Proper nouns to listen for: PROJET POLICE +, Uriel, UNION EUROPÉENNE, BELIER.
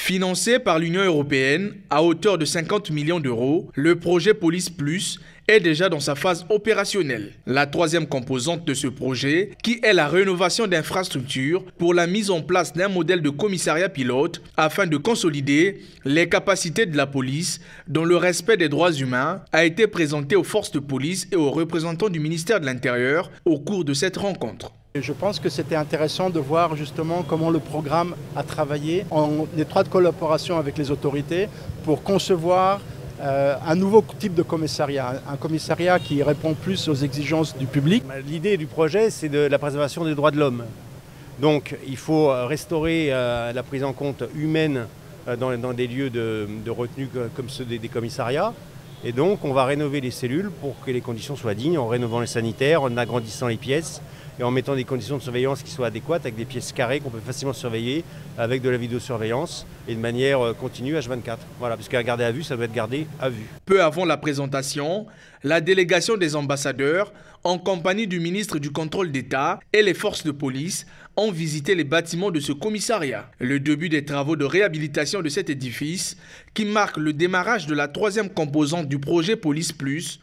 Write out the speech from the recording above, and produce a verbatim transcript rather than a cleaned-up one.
Financé par l'Union européenne à hauteur de cinquante millions d'euros, le projet Police Plus est déjà dans sa phase opérationnelle. La troisième composante de ce projet, qui est la rénovation d'infrastructures pour la mise en place d'un modèle de commissariat pilote afin de consolider les capacités de la police dans le respect des droits humains, a été présentée aux forces de police et aux représentants du ministère de l'Intérieur au cours de cette rencontre. Je pense que c'était intéressant de voir justement comment le programme a travaillé en étroite collaboration avec les autorités pour concevoir euh, un nouveau type de commissariat, un commissariat qui répond plus aux exigences du public. L'idée du projet, c'est de la préservation des droits de l'homme. Donc il faut restaurer euh, la prise en compte humaine euh, dans, dans des lieux de, de retenue comme ceux des, des commissariats. Et donc on va rénover les cellules pour que les conditions soient dignes, en rénovant les sanitaires, en agrandissant les pièces et en mettant des conditions de surveillance qui soient adéquates, avec des pièces carrées qu'on peut facilement surveiller, avec de la vidéosurveillance et de manière continue H vingt-quatre. Voilà, parce qu'à garder à vue, ça doit être gardé à vue. Peu avant la présentation, la délégation des ambassadeurs, en compagnie du ministre du Contrôle d'État et les forces de police, ont visité les bâtiments de ce commissariat. Le début des travaux de réhabilitation de cet édifice, qui marque le démarrage de la troisième composante du projet Police Plus,